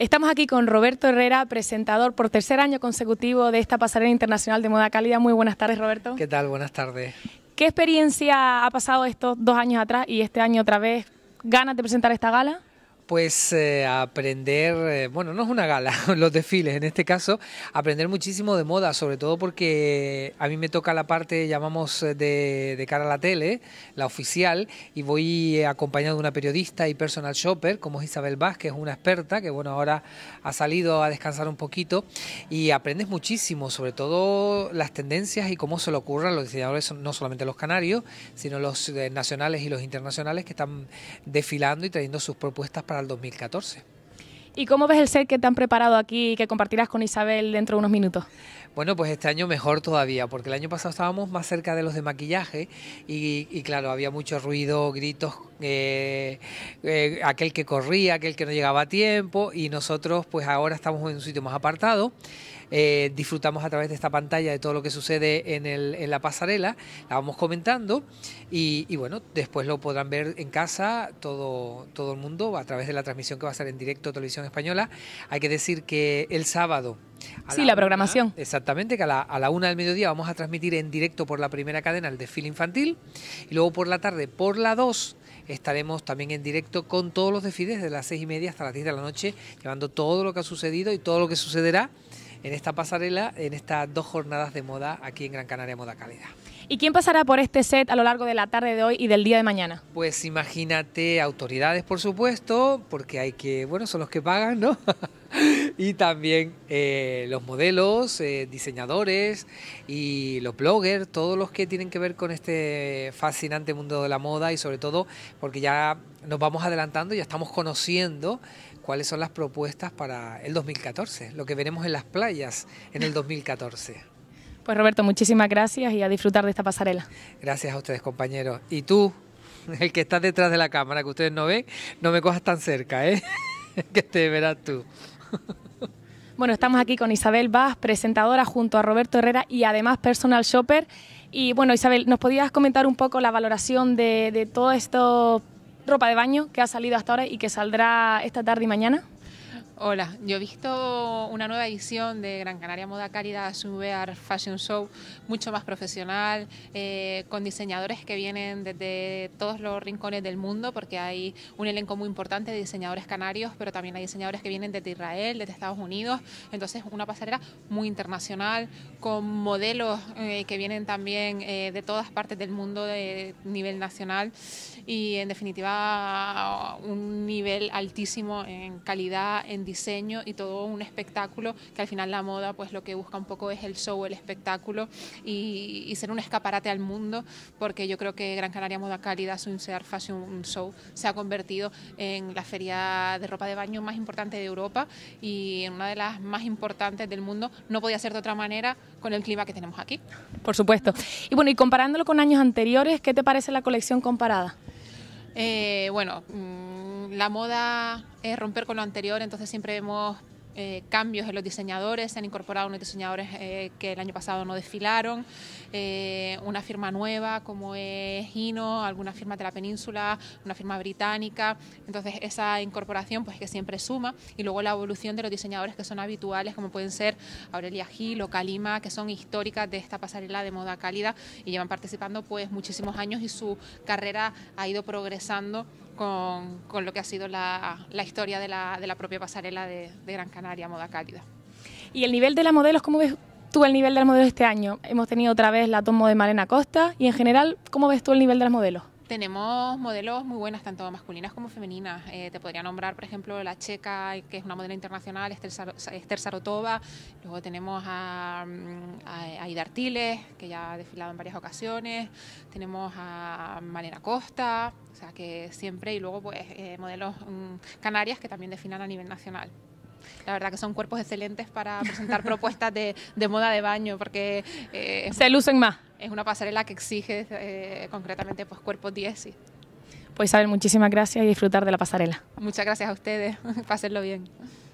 Estamos aquí con Roberto Herrera, presentador por tercer año consecutivo de esta pasarela internacional de moda cálida. Muy buenas tardes, Roberto. ¿Qué tal? Buenas tardes. ¿Qué experiencia ha pasado estos 2 años atrás y este año otra vez? ¿Ganas de presentar esta gala? Pues aprender, bueno, no es una gala, los desfiles en este caso, aprender muchísimo de moda, sobre todo porque a mí me toca la parte, llamamos, de cara a la tele, la oficial, y voy acompañado de una periodista y personal shopper, como es Isabel Bas, que es una experta, que bueno, ahora ha salido a descansar un poquito, y aprendes muchísimo, sobre todo las tendencias y cómo se le ocurran los diseñadores, no solamente los canarios, sino los nacionales y los internacionales que están desfilando y trayendo sus propuestas para el 2014. ¿Y cómo ves el set que te han preparado aquí y que compartirás con Isabel dentro de unos minutos? Bueno, pues este año mejor todavía, porque el año pasado estábamos más cerca de los de maquillaje y claro, había mucho ruido, gritos, aquel que corría, aquel que no llegaba a tiempo, y nosotros pues ahora estamos en un sitio más apartado, disfrutamos a través de esta pantalla de todo lo que sucede en la pasarela, la vamos comentando y bueno, después lo podrán ver en casa todo el mundo a través de la transmisión que va a ser en directo Televisión Española. Hay que decir que el sábado la programación. Exactamente, que a la 1 del mediodía vamos a transmitir en directo por la primera cadena el desfile infantil y luego por la tarde, por la 2, estaremos también en directo con todos los desfiles de las 6:30 hasta las 10 de la noche, llevando todo lo que ha sucedido y todo lo que sucederá en esta pasarela, en estas 2 jornadas de moda aquí en Gran Canaria Moda Cálida. ¿Y quién pasará por este set a lo largo de la tarde de hoy y del día de mañana? Pues imagínate, autoridades por supuesto, porque hay que, bueno, son los que pagan, ¿no? Y también los modelos, diseñadores y los bloggers, todos los que tienen que ver con este fascinante mundo de la moda y sobre todo porque ya nos vamos adelantando, ya estamos conociendo cuáles son las propuestas para el 2014, lo que veremos en las playas en el 2014. Pues Roberto, muchísimas gracias y a disfrutar de esta pasarela. Gracias a ustedes, compañeros. Y tú, el que estás detrás de la cámara, que ustedes no ven, no me cojas tan cerca, ¿eh? Que te verás tú. Bueno, estamos aquí con Isabel Vaz, presentadora junto a Roberto Herrera y además personal shopper. Y bueno, Isabel, ¿nos podías comentar un poco la valoración de todo esto ropa de baño que ha salido hasta ahora y que saldrá esta tarde y mañana? Hola, yo he visto una nueva edición de Gran Canaria Moda Cálida, Swimwear Fashion Show, mucho más profesional, con diseñadores que vienen desde todos los rincones del mundo, porque hay un elenco muy importante de diseñadores canarios, pero también hay diseñadores que vienen desde Israel, desde Estados Unidos, entonces una pasarela muy internacional, con modelos que vienen también de todas partes del mundo, de nivel nacional, y en definitiva un nivel altísimo en calidad, en diseño y todo un espectáculo que al final la moda pues lo que busca un poco es el show, el espectáculo y ser un escaparate al mundo, porque yo creo que Gran Canaria Moda Cálida, Swimwear Fashion Show se ha convertido en la feria de ropa de baño más importante de Europa y en una de las más importantes del mundo, no podía ser de otra manera con el clima que tenemos aquí. Por supuesto. Y bueno, y comparándolo con años anteriores, ¿qué te parece la colección comparada? Bueno, la moda es romper con lo anterior, entonces siempre vemos cambios en los diseñadores, se han incorporado unos diseñadores que el año pasado no desfilaron, una firma nueva como es Gino, alguna firma de la península, una firma británica, entonces esa incorporación pues que siempre suma, y luego la evolución de los diseñadores que son habituales como pueden ser Aurelia Gil o Calima, que son históricas de esta pasarela de moda cálida y llevan participando pues muchísimos años y su carrera ha ido progresando con lo que ha sido la historia de la propia pasarela de Gran Canaria Moda Cálida. Y el nivel de las modelos, ¿cómo ves tú el nivel de las modelos este año? Hemos tenido otra vez la tomo de Malena Costa y en general, ¿cómo ves tú el nivel de las modelos? Tenemos modelos muy buenas, tanto masculinas como femeninas. Te podría nombrar, por ejemplo, la checa, que es una modelo internacional, Esther Sarotoba. Luego tenemos a Idartiles, que ya ha desfilado en varias ocasiones. Tenemos a Malena Costa, o sea que siempre. Y luego pues modelos canarias que también desfilan a nivel nacional. La verdad que son cuerpos excelentes para presentar propuestas de moda de baño, porque se lucen más. Es una pasarela que exige concretamente pues cuerpos 10. Sí. Pues Isabel, muchísimas gracias y disfrutar de la pasarela. Muchas gracias a ustedes, pásenlo bien.